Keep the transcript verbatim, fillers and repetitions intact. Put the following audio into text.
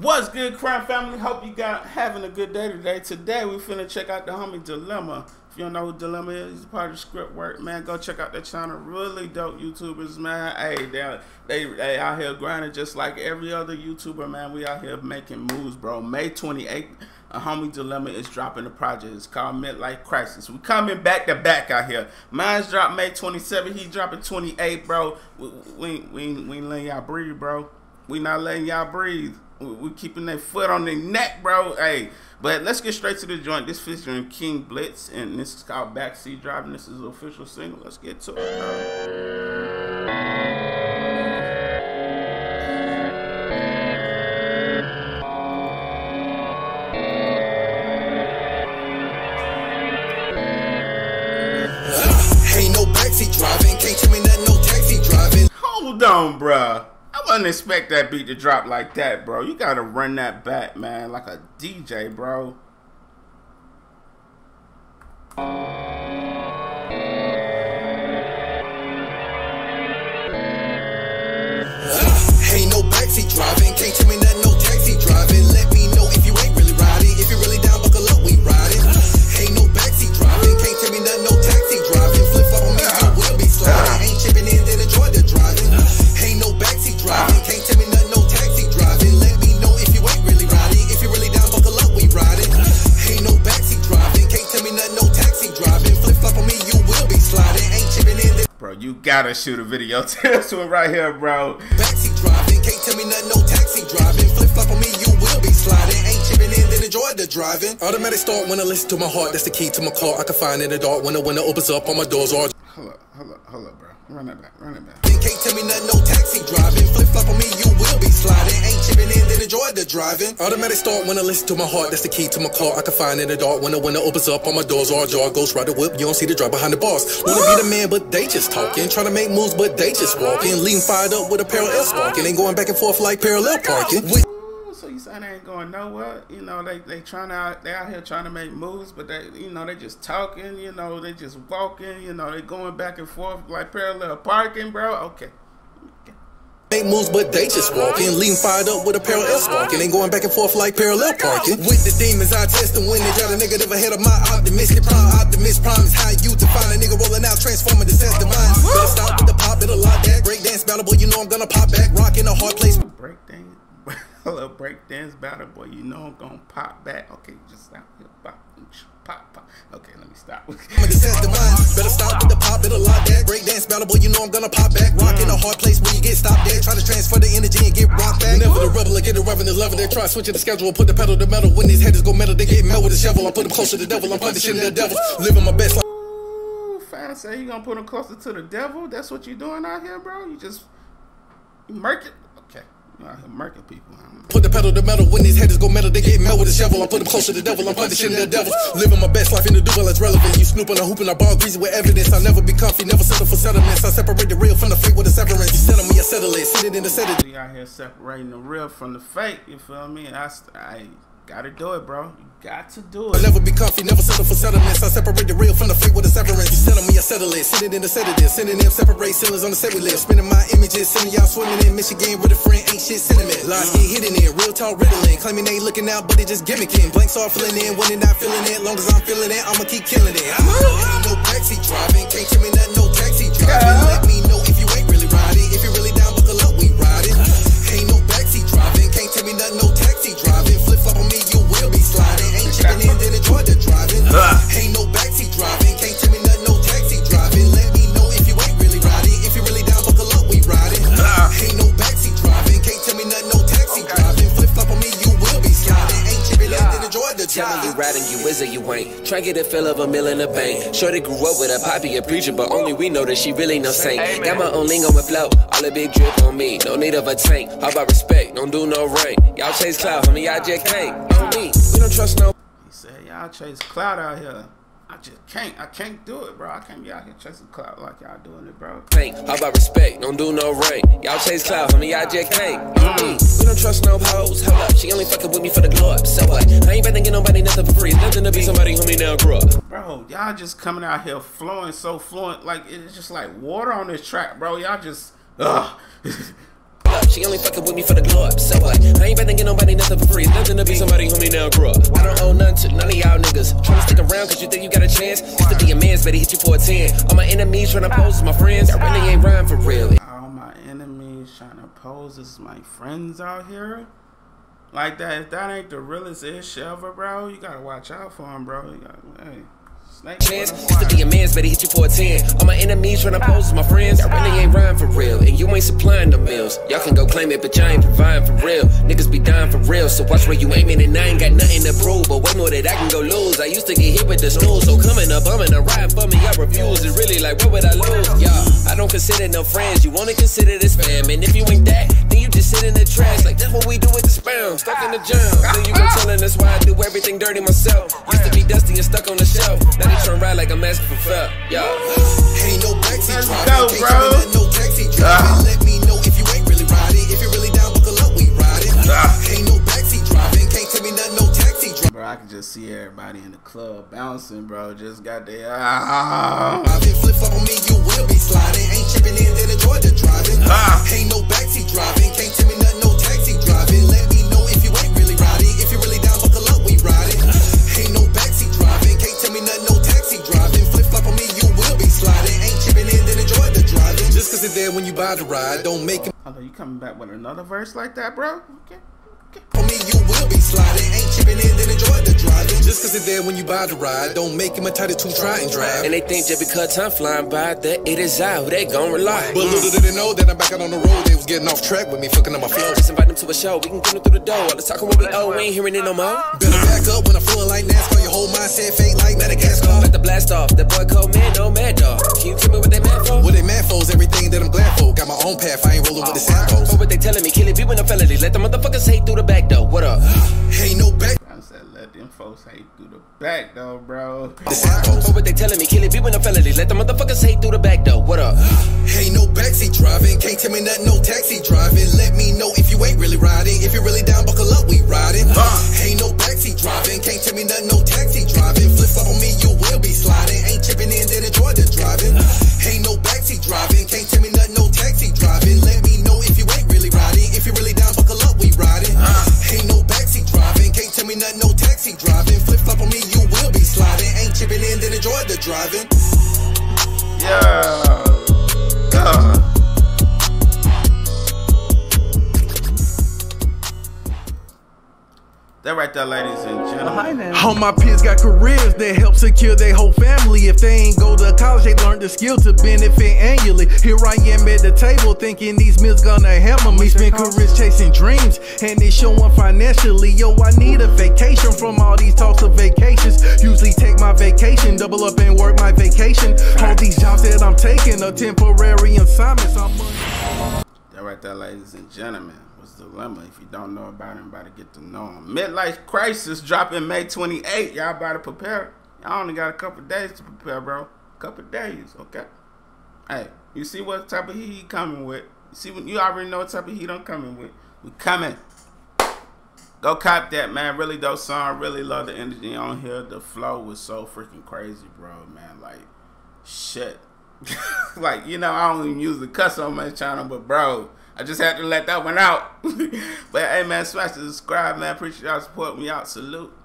What's good, crime family? Hope you got having a good day today. Today we finna check out the homie Dilemma. If you don't know what Dilemma is, he's part of the script work, man. Go check out that channel. Really dope YouTubers, man. Hey, they, they, they out here grinding just like every other YouTuber, man. We out here making moves, bro. May twenty-eighth, a homie Dilemma is dropping the project. It's called Midlife Crisis. We coming back to back out here. Mine's dropped May twenty-seventh. He dropping twenty-eighth, bro. We, we, we, we ain't letting y'all breathe, bro. We not letting y'all breathe. We keeping their foot on their neck, bro. Hey, but let's get straight to the joint. This featuring King Blitz, and this is called Backseat Driving. This is an official single. Let's get to it, bro. Ain't no backseat driving. Can't tell me that no taxi driving. Hold on, bro. I wouldn't expect that beat to drop like that, bro. You gotta run that back, man, like a D J, bro. Ain't no backseat driving, can't tell me that no taxi driving. Let me know if you ain't really riding. If you really down, buckle up, we riding. Ain't no backseat driving, can't tell me that no taxi driving. Flip up on me, I will be sliding. Ain't chipping in, then enjoy the driving. Ain't no backseat driving, can't tell me nothing, no taxi driving. Let me know if you ain't really riding. If you really down, buckle up, we riding. Ain't no backseat driving, can't tell me nothing, no taxi driving. Flip flop on me, you will be sliding. Ain't chipping in the... Bro, you gotta shoot a video to it right here, bro. Backseat driving, can't tell me nothing, no taxi driving. Flip flop on me, you will be sliding. Ain't chipping in, then enjoy the driving. Automatic start when I listen to my heart. That's the key to my car. I can find in the dark when the window opens up, all my doors are... Hold up, hold up, hold up, bro. Run it back, run it back. Can't tell me nothing, no taxi driving. Flip flop on me, you will be sliding. Ain't chipping in, then enjoy the driving. Automatic start when I listen to my heart. That's the key to my car. I can find in the dark when the window opens up. All my doors are ajar. Ghost ride the whip, you don't see the drive behind the bars. Wanna be the man, but they just talking. Trying to make moves, but they just walking. Lean fired up with a parallel sparking. Ain't going back and forth like parallel parking. With So you saying they ain't going nowhere? You know, they they trying out they out here trying to make moves, but they you know they just talking. You know, they just walking. You know, they going back and forth like parallel parking, bro. Okay. Make moves, but they just walking. Lean fired up with a parallel sparking. Ain't going back and forth like parallel parking. With the demons, I test them when they drive a negative ahead of my optimistic prime. Optimist prime is how you define a nigga rolling out, transforming disaster divine. Better stop with the pop, it'll lock that. Breakdance battle, boy, you know I'm gonna pop back. Rock in a hard place. Breakdance. A little breakdance battle, boy, you know I'm gonna pop back. Okay, just stop. Pop, pop, pop. Okay, let me stop. Better stop with the pop, it'll lock that. Breakdance battle, boy, you know I'm gonna pop back. Rock in a hard place when you get stopped there. Try to transfer the energy and get rocked back. Never the rebel, I get the revenue, the level. They try switching the schedule, put the pedal to metal. When these headers go metal, they get metal with a shovel. I put them closer to the devil, I'm punishing the devil. Living my best life. Ooh, fine, say so you gonna put them closer to the devil? That's what you doing out here, bro? You just you murk it? Okay. American people. Put the pedal to metal when these headers go metal, they get metal with a shovel. I put them closer to the devil, I'm punishing the devil. Living my best life in the duel, that's relevant. You snooping, I hooping, I ball greasy with evidence. I'll never be comfy, never settle for settlements. I separate the real from the fake with a severance. You settle me, I settle it, sit it in the settlement. We out here separating the real from the fake, you feel me? I, I gotta do it, bro. You got to do it. I'll never be comfy, never settle for settlements. I separate the real from the fake with a severance. You settle me, I settle it, sit it in the sedative. Sending them separate ceilings on the set we live. Spinning my images, sending y'all swimming in Michigan with a friend, ain't shit sentiment. Lies get hidden in, real talk riddling. Claiming they looking out, but they just gimmicking. Blanks all filling in, when they not feeling it. Long as I'm feeling it, I'ma keep killing it. I ain't no backseat driving, can't tell me nothing, no taxi driving. Let me know if you ain't really riding. If you really down, buckle up, we riding. Ain't no backseat driving, can't tell me nothing, no taxi driving. Flip up on me, you will be sliding. Ain't chipping in, then enjoy the driving. Ain't no backseat driving, can't tell me nothing, no taxi driving. Let me know if you ain't really riding. If you really down, buckle up, we riding. Ain't no backseat driving, can't tell me nothing, no taxi driving. Flip flop on me, you will be sliding. Ain't chipping in, then enjoy the driving. Tell me you riding, you is or you ain't. Try get a fill of a mill in the bank. Shorty grew up with a poppy, a preacher, but only we know that she really no saint. Got my own lingo and flow, all the big drip on me. No need of a tank, how about respect, don't do no rain. Y'all chase cloud, homie, y'all just can't. On me, we don't trust no. He said, y'all chase cloud out here. I just can't, I can't do it, bro. I can't be out here chasing clout like y'all doing it, bro. Think, how about respect? Don't do no rain. Y'all chase clout, homie, y'all just can't. Mm. We don't trust no hoes, hold up. She only fucking with me for the glow up, so what? I ain't been thinking nobody nothing for free. It's nothing to be somebody, homie, now grow up. Bro, y'all just coming out here flowing so fluent, like it's just like water on this track, bro. Y'all just, ugh. up. She only fucking with me for the glow up. So what? I ain't about to get nobody nothing for free. It's nothing to be somebody who me now grew up. I don't owe none to none of y'all niggas. Tryna stick around cause you think you got a chance. Used to be a man's better hit you for a ten. All my enemies tryna pose as my friends. I really ain't rhyme for real. All my enemies tryna pose as my friends out here. Like that, if that ain't the realest ish ever, bro, you gotta watch out for him, bro. You gotta, hey. Chance used to be a man's better hit you for a ten. All my enemies tryna pose as my friends. I really ain't rhyme for real, and you ain't supplying the meals. Y'all can go claim it, but y'all ain't providing for real. Niggas be dying for real, so watch where you aiming, and I ain't got nothing to prove, but way more that I can go lose. I used to get hit with the snooze, so coming up, I'm in a ride for me. I refuse, it's really like, what would I lose? Y'all, I don't consider no friends, you wanna consider this fam, and if you ain't that, then you just sit in the trash, like that's what we do with the spam, stuck in the jam. Then you go telling us why I do everything dirty myself. Used to be dusty and stuck on the shelf. Now they turn right like I'm asking for help, y'all. Ain't no backseat driving, can't come in no backseat driving. Let me know if you ain't really riding. If you really down, buckle up, we riding. Ain't no backseat driving, can't tell me nothing, no taxi driving. Bro, I can just see everybody in the club bouncing, bro. Just got the ah. I've been flip up on me, you will be sliding. Ain't chipping in, then enjoy the driving. Ain't no backseat driving, can't tell me nothing, no taxi driving. Let me know if you ain't really riding. If you really down, buckle up, we riding. Ain't no backseat driving, can't tell me nothing, no taxi driving. Flip flop on me, you will be sliding. Ain't chipping in, then enjoy the driving. Just cause it's there when you buy the ride, don't make it. Although you coming back with another verse like that, bro? Okay, okay. For me, you will be sliding. Ain't chipping in, then enjoy the driving. Just cause it's there when you buy the ride, don't make him entitled to try and drive. And they think just because I'm flying by that it is I who they gon' rely. But little did they know that I'm back out on the road. They was getting off track with me, fucking up my flow. Just invite them to a show, we can get them through the door. Let's talk what we owe, we ain't hearing it no more. Better back up when I'm flowing like NASCAR. Your whole mindset fake like Madagascar. Let the blast off, that boy called man, no mad dog. Can you tell me what they mad for? What they mad for is everything that I'm glad for. Got my own path, I ain't rolling with the samples. But what they telling me, kill it, be with no felony. Let the motherfuckers hate through the back door. What up? Ain't no back. I said let them folks hate through the back though, bro. But what they telling me, kill it, be with no felony. Let the motherfuckers hate through the back though. What up? Ain't no backseat driving, can't tell me nothing, no taxi driving. Let me know if you ain't really riding. If you really down, buckle up, we riding. Uh, ain't no backseat driving, can't tell me nothing, no taxi driving. Flip up on me, you will be sliding. Ain't chipping in, then enjoy the driving. Uh, ain't no backseat driving, can't tell me nothing, no taxi driving. Let me know if you ain't really riding. If you really down, buckle up, we riding. Uh, ain't no backseat driving, can't tell me nothing, no taxi driving. Flip flop on me, you will be sliding. Ain't chipping in, then enjoy the driving. Yeah. Uh. That right there, ladies and gentlemen. All my peers got careers that help secure their whole family. If they ain't go to college, they learn the skill to benefit annually. Here I am at the table thinking these meals gonna hammer me. Spend careers chasing dreams and it's showing financially. Yo, I need a vacation from all these talks of vacations. Usually take my vacation, double up and work my vacation. All these jobs that I'm taking are temporary assignments. That right there, ladies and gentlemen. Dilemma. If you don't know about him, about to get to know him. Midlife Crisis dropping May twenty-eighth. Y'all about to prepare. Y'all only got a couple days to prepare, bro. Couple days, okay? Hey, you see what type of heat he coming with? You see, what, you already know what type of heat I'm coming with. We coming. Go cop that, man. Really dope song. Really love the energy on here. The flow was so freaking crazy, bro, man. Like, shit. Like, you know, I don't even use the cuss on my channel, but, bro, I just had to let that one out. But hey, man, smash the subscribe, man. Appreciate y'all supporting me out. Salute.